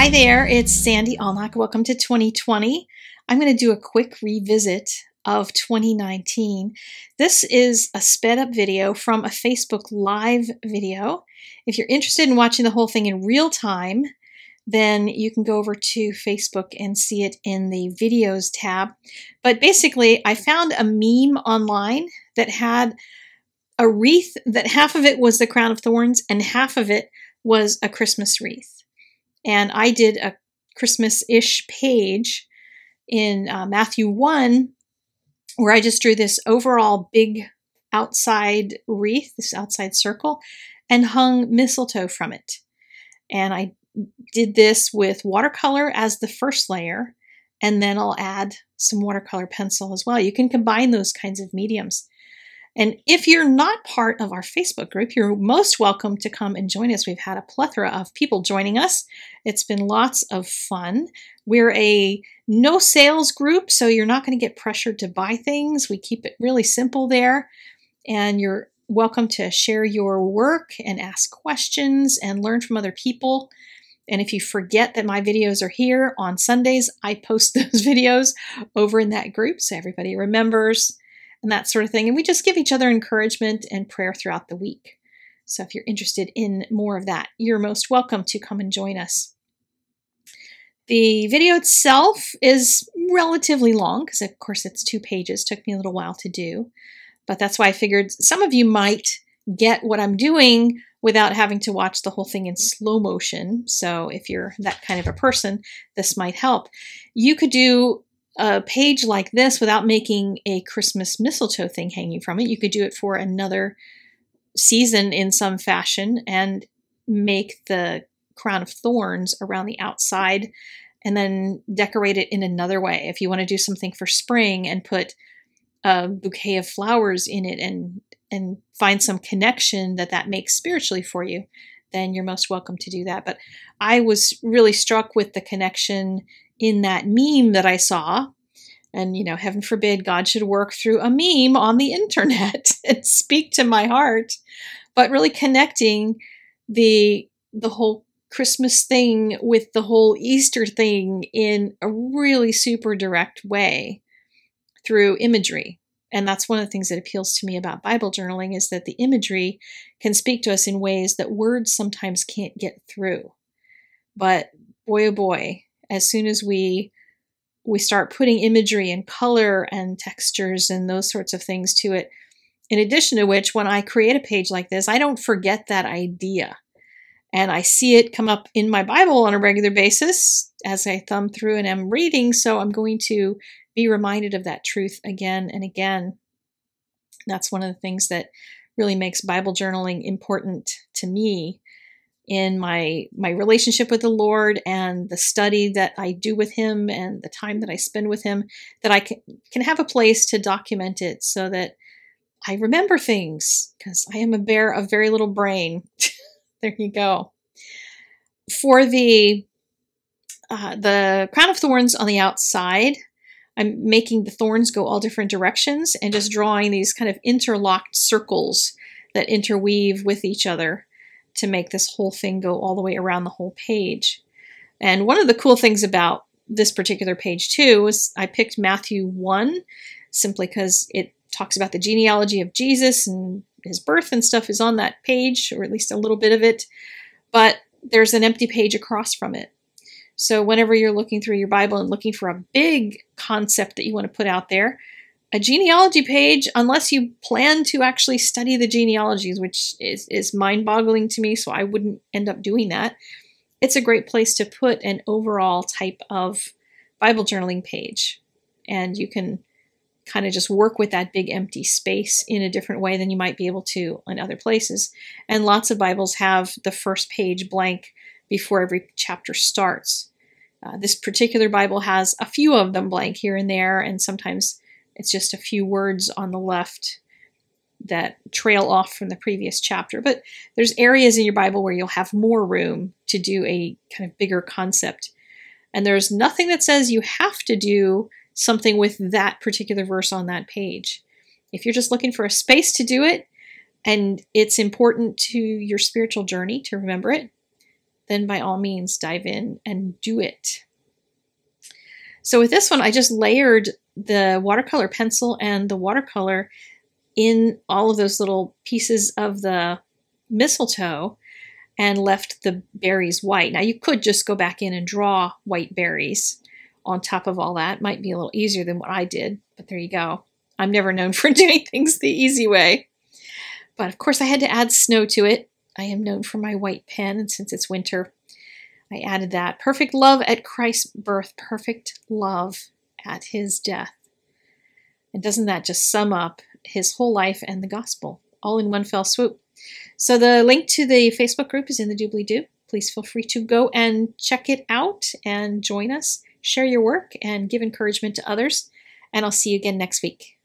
Hi there, it's Sandy Allnock. Welcome to 2020. I'm going to do a quick revisit of 2019. This is a sped up video from a Facebook Live video. If you're interested in watching the whole thing in real time, then you can go over to Facebook and see it in the videos tab. But basically, I found a meme online that had a wreath that half of it was the crown of thorns and half of it was a Christmas wreath. And I did a Christmas-ish page in Matthew 1 where I just drew this overall big outside wreath, this outside circle, and hung mistletoe from it. And I did this with watercolor as the first layer, and then I'll add some watercolor pencil as well. You can combine those kinds of mediums. And if you're not part of our Facebook group, you're most welcome to come and join us. We've had a plethora of people joining us. It's been lots of fun. We're a no sales group, so you're not going to get pressured to buy things. We keep it really simple there. And you're welcome to share your work and ask questions and learn from other people. And if you forget that my videos are here on Sundays, I post those videos over in that group so everybody remembers and that sort of thing. And we just give each other encouragement and prayer throughout the week. So if you're interested in more of that, you're most welcome to come and join us. The video itself is relatively long because, of course, it's 2 pages. Took me a little while to do. But that's why I figured some of you might get what I'm doing without having to watch the whole thing in slow motion. So if you're that kind of a person, this might help. You could do a page like this without making a Christmas mistletoe thing hanging from it. You could do it for another season in some fashion and make the crown of thorns around the outside and then decorate it in another way. If you want to do something for spring and put a bouquet of flowers in it and find some connection that makes spiritually for you, then you're most welcome to do that. But I was really struck with the connection in that meme that I saw. And, you know, heaven forbid God should work through a meme on the internet and speak to my heart, but really connecting the whole Christmas thing with the whole Easter thing in a really super direct way through imagery. And that's one of the things that appeals to me about Bible journaling is that the imagery can speak to us in ways that words sometimes can't get through. But boy, oh boy, as soon as we start putting imagery and color and textures and those sorts of things to it, in addition to which, when I create a page like this, I don't forget that idea. And I see it come up in my Bible on a regular basis as I thumb through and am reading, so I'm going to be reminded of that truth again and again. That's one of the things that really makes Bible journaling important to me in my relationship with the Lord and the study that I do with Him and the time that I spend with Him, that I can have a place to document it so that I remember things, because I am a bear of very little brain. There you go. For the crown of thorns on the outside, I'm making the thorns go all different directions and just drawing these kind of interlocked circles that interweave with each other to make this whole thing go all the way around the whole page. And one of the cool things about this particular page too is I picked Matthew 1 simply because it talks about the genealogy of Jesus and his birth and stuff is on that page, or at least a little bit of it, but there's an empty page across from it. So whenever you're looking through your Bible and looking for a big concept that you want to put out there, a genealogy page, unless you plan to actually study the genealogies, which is mind-boggling to me, so I wouldn't end up doing that, it's a great place to put an overall type of Bible journaling page. And you can kind of just work with that big empty space in a different way than you might be able to in other places. And lots of Bibles have the first page blank before every chapter starts. This particular Bible has a few of them blank here and there, and sometimes it's just a few words on the left that trail off from the previous chapter. But there's areas in your Bible where you'll have more room to do a kind of bigger concept. And there's nothing that says you have to do something with that particular verse on that page. If you're just looking for a space to do it, and it's important to your spiritual journey to remember it, then by all means dive in and do it. So with this one, I just layered the watercolor pencil and the watercolor in all of those little pieces of the mistletoe and left the berries white. Now you could just go back in and draw white berries on top of all that. Might be a little easier than what I did, but there you go. I'm never known for doing things the easy way. But of course I had to add snow to it. I am known for my white pen, and since it's winter, I added that. Perfect love at Christ's birth, perfect love at his death. And doesn't that just sum up his whole life and the gospel all in one fell swoop? So the link to the Facebook group is in the doobly-doo. Please feel free to go and check it out and join us. Share your work and give encouragement to others. And I'll see you again next week.